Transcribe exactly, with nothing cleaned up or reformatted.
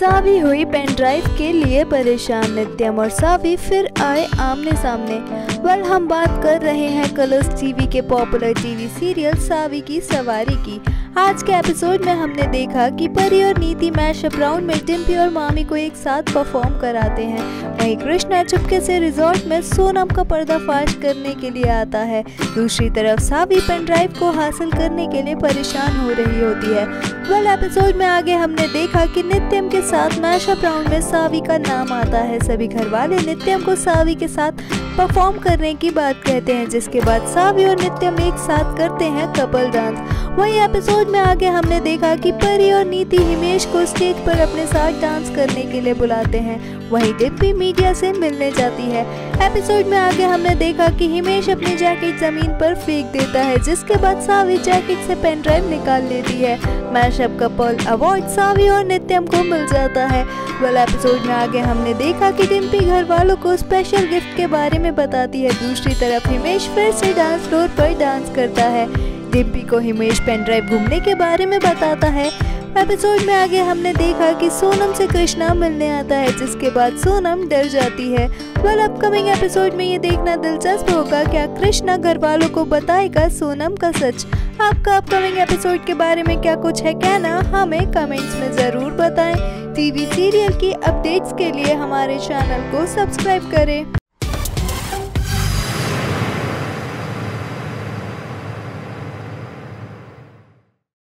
सावी हुई pen drive के लिए परेशान। नित्यम और सावी फिर आए आमने सामने। वेल हम बात कर रहे हैं कलर्स टीवी के पॉपुलर टीवी सीरियल सावी की सवारी की। आज के एपिसोड में हमने देखा कि परी और नीति मैशअप राउंड में टिम्पी और मामी को एक साथ परफॉर्म कराते हैं। वहीं कृष्णा चुपके से रिजॉर्ट में सोनम का पर्दाफाश करने के लिए आता है। दूसरी तरफ सावी पेन ड्राइव को हासिल करने के लिए परेशान हो रही होती है। वेल एपिसोड में आगे हमने देखा कि नित्यम के साथ मैशअप राउंड में सावी का नाम आता है। सभी घरवाले नित्यम को सावी के साथ परफॉर्म करने की बात कहते हैं, जिसके बाद सावी और नित्यम एक साथ करते हैं कपल डांस। वहीं एपिसोड में आगे हमने देखा कि परी और नीति हिमेश को स्टेज पर अपने साथ डांस करने के लिए बुलाते हैं। वहीं डिम्पी मीडिया से मिलने जाती है। एपिसोड में आगे हमने देखा कि हिमेश अपनी जैकेट जमीन पर फेंक देता है, जिसके बाद सावी जैकेट से पेन ड्राइव निकाल लेती है। मैशअप कपल अवार्ड सावी और नित्यम को मिल जाता है। वेल एपिसोड में आगे हमने देखा कि डिम्पी घर वालों को स्पेशल गिफ्ट के बारे में बताती है। दूसरी तरफ हिमेश फिर से डांस फ्लोर पर डांस करता है। डिम्पी को हिमेश पेन ड्राइव घूमने के बारे में बताता है। एपिसोड में आगे हमने देखा कि सोनम से कृष्णा मिलने आता है, जिसके बाद सोनम डर जाती है। वेल अपकमिंग एपिसोड में ये देखना दिलचस्प होगा क्या कृष्णा घर वालों को बताएगा सोनम का सच। आपका अपकमिंग एपिसोड के बारे में क्या कुछ है कहना हमें कमेंट्स में ज़रूर बताएं। टीवी सीरियल की अपडेट्स के लिए हमारे चैनल को सब्सक्राइब करें।